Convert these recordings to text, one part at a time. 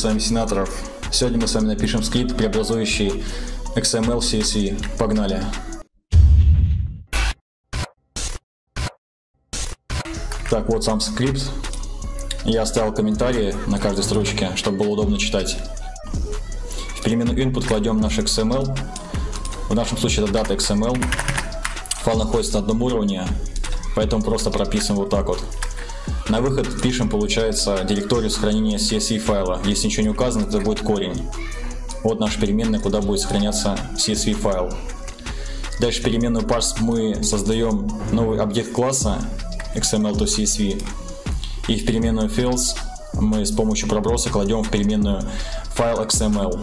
с вами Сенатор. Сегодня мы с вами напишем скрипт, преобразующий XML в CSV. Погнали! Так, вот сам скрипт. Я оставил комментарии на каждой строчке, чтобы было удобно читать. В перемену input кладем наш XML. В нашем случае это data XML. Файл находится на одном уровне, поэтому просто прописываем вот так вот. На выход пишем, получается, директорию сохранения CSV файла. Если ничего не указано, это будет корень. Вот наша переменная, куда будет сохраняться CSV файл. Дальше переменную parse мы создаем новый объект класса XML2CSV. И в переменную files мы с помощью проброса кладем в переменную файл XML.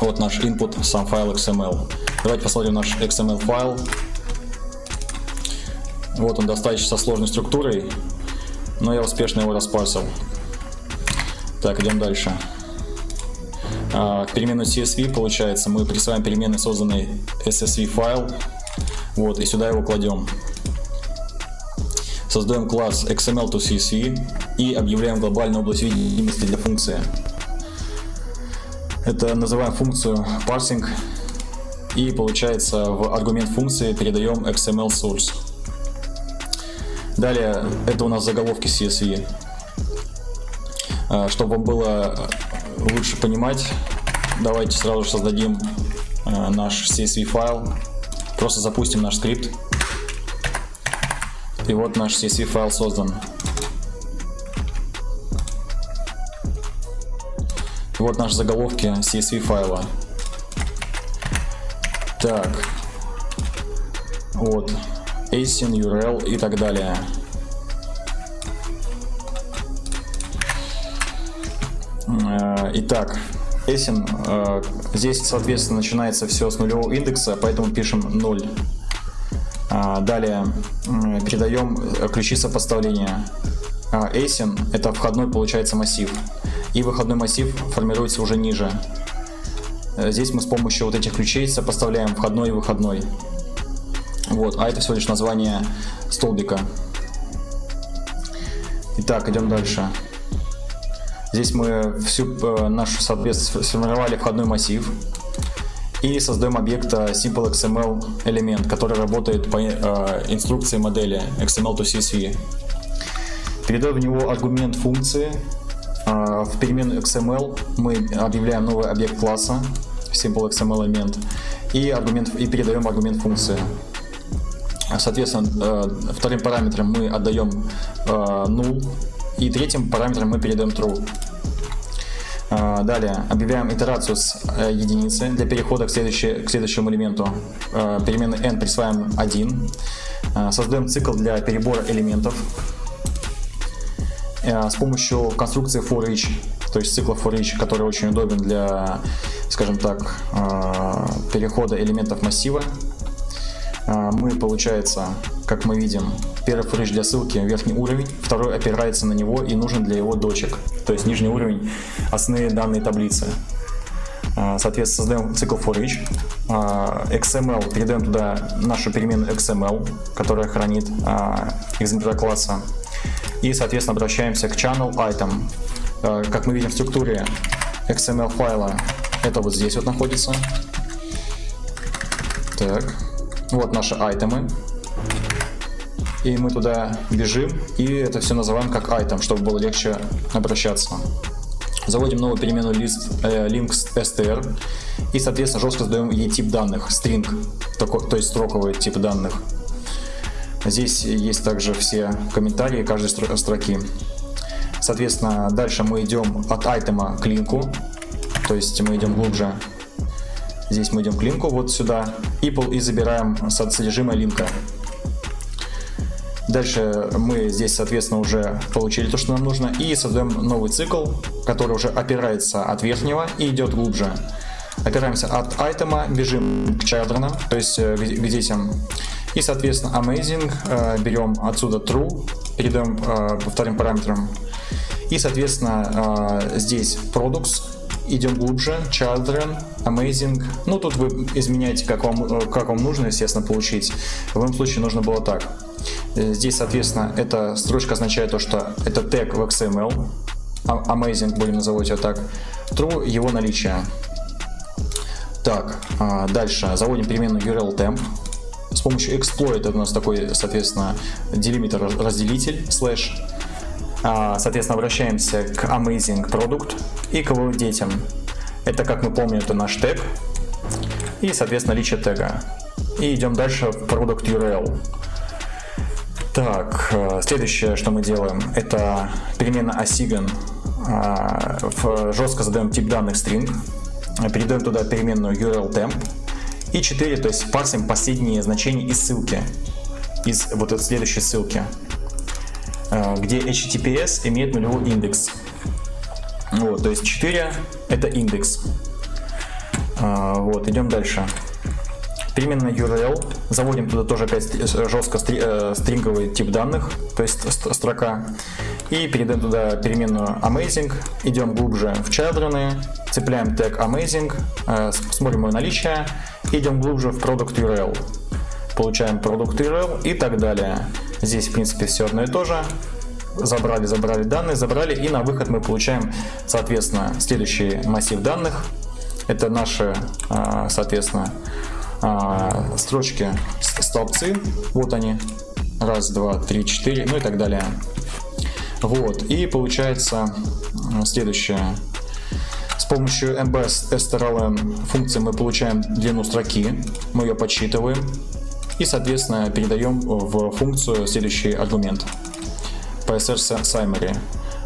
Вот наш input, сам файл XML. Давайте посмотрим наш XML файл. Вот он достаточно со сложной структурой, но я успешно его распарсил. Так, идем дальше. К переменной CSV, получается, мы присылаем переменной созданный CSV файл. Вот, и сюда его кладем. Создаем класс XML2CSV и объявляем глобальную область видимости для функции. Это называем функцию parsing. И, получается, в аргумент функции передаем XML source. Далее, это у нас заголовки CSV. Чтобы вам было лучше понимать, давайте сразу же создадим наш CSV файл. Просто запустим наш скрипт. И вот наш CSV файл создан. И вот наши заголовки CSV файла. Так, вот. ASIN, URL и так далее. Итак, ASIN, здесь, соответственно, начинается все с нулевого индекса, поэтому пишем 0. Далее передаем ключи сопоставления. ASIN – это входной, получается, массив. И выходной массив формируется уже ниже. Здесь мы с помощью вот этих ключей сопоставляем входной и выходной. Вот, а это всего лишь название столбика. Итак, идем дальше. Здесь мы всю нашу, соответственно, сформировали входной массив и создаем объект SimpleXMLElement, который работает по инструкции модели XML2CSV. Передаем в него аргумент функции. В переменную XML мы объявляем новый объект класса SimpleXMLElement и передаем аргумент функции. Соответственно, вторым параметром мы отдаем null, и третьим параметром мы передаем true. Далее объявляем итерацию с единицы для перехода к следующему элементу. Переменной n присваиваем 1. Создаем цикл для перебора элементов с помощью конструкции for each, то есть цикла for each, который очень удобен для, скажем так, перехода элементов массива. Мы, получается, как мы видим, первый for each для ссылки верхний уровень, второй опирается на него и нужен для его дочек, то есть нижний уровень основные данные таблицы. Соответственно, создаем цикл for each, XML, передаем туда нашу переменную XML, которая хранит экземпляр класса, и, соответственно, обращаемся к channel item. Как мы видим в структуре XML файла, это вот здесь вот находится. Так. Вот наши айтемы, и мы туда бежим, и это все называем как айтем, чтобы было легче обращаться. Заводим новую переменную links.str и, соответственно, жестко сдаем ей тип данных, string, то есть строковый тип данных. Здесь есть также все комментарии каждой строки. Соответственно, дальше мы идем от айтема к линку, то есть мы идем глубже. Здесь мы идем к линку, вот сюда, и забираем содержимое линка. Дальше мы здесь, соответственно, уже получили то, что нам нужно, и создаем новый цикл, который уже опирается от верхнего и идет глубже. Опираемся от айтема, бежим к children, то есть к детям. И, соответственно, amazing, берем отсюда true, передаем вторым параметром. И, соответственно, здесь products. Идем глубже, children, amazing. Ну, тут вы изменяете, как вам нужно, естественно, получить. В моем случае нужно было так. Здесь, соответственно, эта строчка означает то, что это тег в XML. amazing, будем называть его так, true его наличие. Так, дальше заводим переменную url temp. С помощью эксплойта у нас такой, соответственно, делимитер разделитель слэш. Соответственно, обращаемся к amazing product и к его детям. Это, как мы помним, это наш тег и, соответственно, личие тега. И идем дальше в product url. Так, следующее, что мы делаем, это переменная assign. Жестко задаем тип данных string, передаем туда переменную url temp и 4, то есть парсим последние значения из ссылки, из вот этой следующей ссылки, где HTTPS имеет нулевой индекс. Вот, то есть 4 это индекс. Вот, идем дальше. Переменная URL, заводим туда тоже опять жестко стринговый тип данных, то есть строка, и передаем туда переменную amazing. Идем глубже в children, цепляем тег amazing, смотрим его наличие, идем глубже в product URL, получаем product URL и так далее. Здесь, в принципе, все одно и то же. Забрали, забрали данные, забрали, и на выход мы получаем, соответственно, следующий массив данных. Это наши, соответственно, строчки, столбцы, вот они, 1, 2, 3, 4, ну и так далее. Вот, и получается следующее. С помощью mb_strlen функции мы получаем длину строки, мы ее подсчитываем и, соответственно, передаем в функцию следующий аргумент PSR-саймер.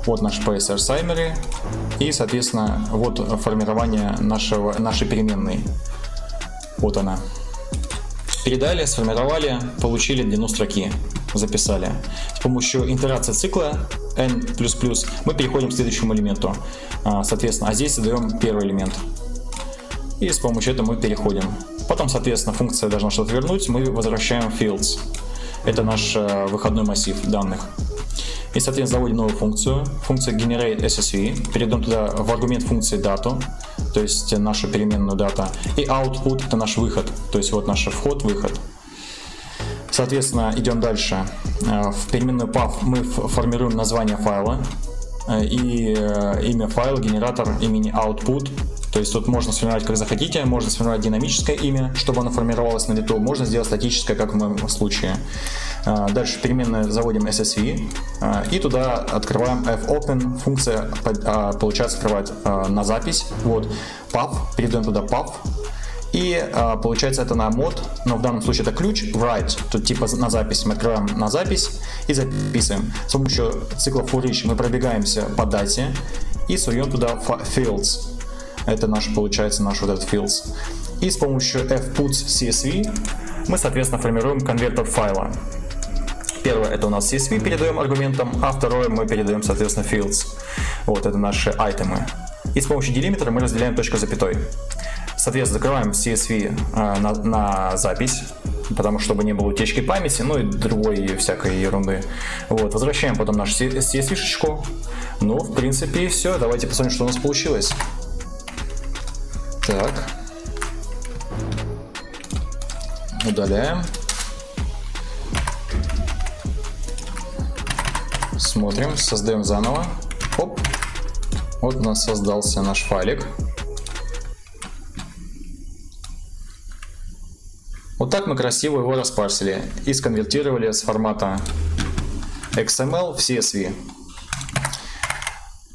Вот наш PSR-саймер и, соответственно, вот формирование нашей переменной. Вот она. Передали, сформировали, получили длину строки, записали. С помощью итерации цикла n++ мы переходим к следующему элементу. Соответственно, а здесь задаем первый элемент. И с помощью этого мы переходим. Потом, соответственно, функция должна что-то вернуть. Мы возвращаем fields. Это наш выходной массив данных. И, соответственно, заводим новую функцию. Функция generateSSV. Перейдем туда в аргумент функции data, то есть нашу переменную data. И output — это наш выход. То есть вот наш вход-выход. Соответственно, идем дальше. В переменную path мы формируем название файла и имя файла, генератор имени output. То есть тут можно сформировать как захотите, можно сформировать динамическое имя, чтобы оно формировалось на лету, можно сделать статическое, как в моем случае. Дальше переменную заводим SSV и туда открываем fopen, функция получается открывать на запись. Вот, path, передаем туда path. И получается это на мод, но в данном случае это ключ, write, тут типа на запись, мы открываем на запись и записываем. С помощью цикла for each мы пробегаемся по дате и суем туда fields, это наш, получается, наш вот этот fields. И с помощью fputs.csv мы, соответственно, формируем конвертер файла. Первое — это у нас CSV, передаем аргументом, а второе мы передаем, соответственно, fields. Вот это наши айтемы. И с помощью делимитера мы разделяем точку запятой. Соответственно, закрываем CSV на запись, потому чтобы не было утечки памяти, ну и другой всякой ерунды. Вот, возвращаем потом нашу CSV-шечку. Ну, в принципе, и все. Давайте посмотрим, что у нас получилось. Так. Удаляем. Смотрим, создаем заново. Оп. Вот у нас создался наш файлик. Вот так мы красиво его распарсили и сконвертировали с формата XML в CSV.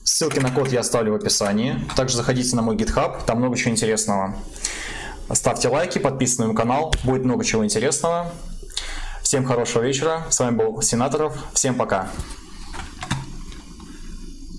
Ссылки на код я оставлю в описании. Также заходите на мой GitHub, там много чего интересного. Ставьте лайки, подписывайтесь на мой канал, будет много чего интересного. Всем хорошего вечера, с вами был Сенаторов, всем пока.